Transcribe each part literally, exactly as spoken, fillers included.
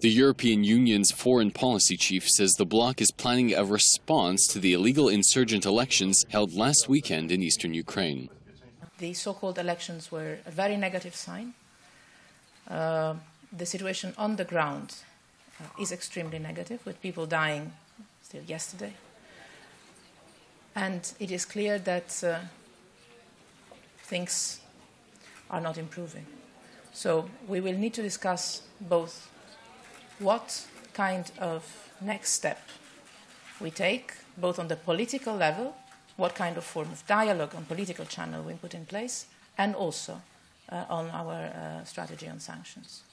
The European Union's foreign policy chief says the bloc is planning a response to the illegal insurgent elections held last weekend in eastern Ukraine. The so-called elections were a very negative sign. Uh, the situation on the ground uh, is extremely negative, with people dying still yesterday. And it is clear that uh, things are not improving. So we will need to discuss both what kind of next step we take, both on the political level, what kind of form of dialogue on political channel we put in place, and also uh, on our uh, strategy on sanctions.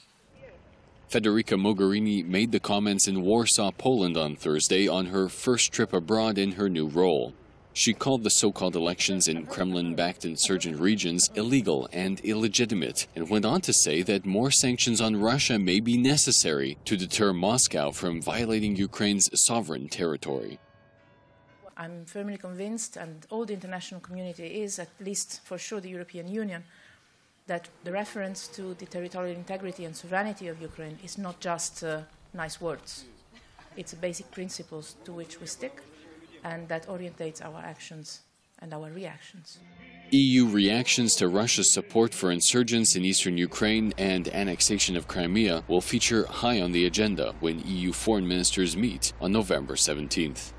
Federica Mogherini made the comments in Warsaw, Poland on Thursday on her first trip abroad in her new role. She called the so-called elections in Kremlin-backed insurgent regions illegal and illegitimate, and went on to say that more sanctions on Russia may be necessary to deter Moscow from violating Ukraine's sovereign territory. I'm firmly convinced, and all the international community is, at least for sure the European Union, that the reference to the territorial integrity and sovereignty of Ukraine is not just uh, nice words. It's basic principles to which we stick, and that orientates our actions and our reactions. E U reactions to Russia's support for insurgents in eastern Ukraine and annexation of Crimea will feature high on the agenda when E U foreign ministers meet on November seventeenth.